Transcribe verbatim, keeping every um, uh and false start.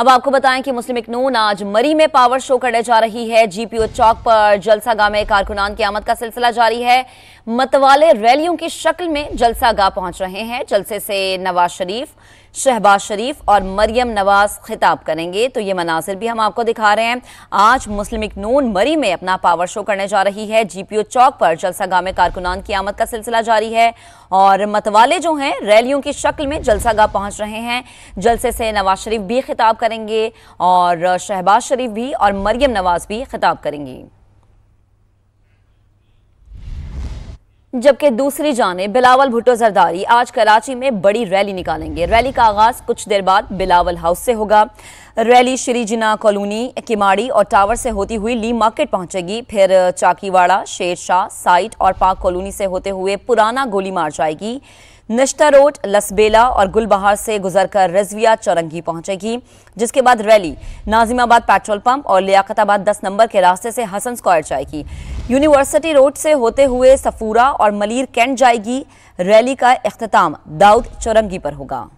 अब आपको बताएं कि मुस्लिम लीग नून आज मरी में पावर शो करने जा रही है। जीपीओ चौक पर जलसागाह में कारकुनान की आमद का सिलसिला जारी है। मतवाले रैलियों की शक्ल में जलसागाह पहुंच रहे हैं। जलसे से नवाज़ शरीफ़, शहबाज़ शरीफ़ और मरियम नवाज खिताब करेंगे। तो ये मनाजिर भी हम आपको दिखा रहे हैं। आज मुस्लिम लीग नून मरी में अपना पावर शो करने जा रही है। जीपीओ चौक पर जलसागाह में कारकुनान की आमद का सिलसिला जारी है और मतवाले जो हैं रैलियों की शक्ल में जलसागाह पहुंच रहे हैं। जलसे से नवाज़ शरीफ़ भी खिताब करेंगे और शहबाज़ शरीफ़ भी और मरियम नवाज भी खिताब करेंगी। जबकि दूसरी जाने बिलावल भुट्टो जरदारी आज कराची में बड़ी रैली निकालेंगे। रैली का आगाज कुछ देर बाद बिलावल हाउस से होगा। रैली श्री जिना कॉलोनी, किमाड़ी और टावर से होती हुई ली मार्केट पहुंचेगी। फिर चाकीवाड़ा, शेरशाह साइट और पार्क कॉलोनी से होते हुए पुराना गोली मार जाएगी। नश्ता रोड, लसबेला और गुलबहार से गुजरकर रजविया चौरंगी पहुंचेगी, जिसके बाद रैली नाजिमाबाद पेट्रोल पंप और लियाकताबाद दस नंबर के रास्ते से हसन स्क्वायर जाएगी। यूनिवर्सिटी रोड से होते हुए सफूरा और मलीर कैंट जाएगी। रैली का अख्ताम दाऊद चौरंगी पर होगा।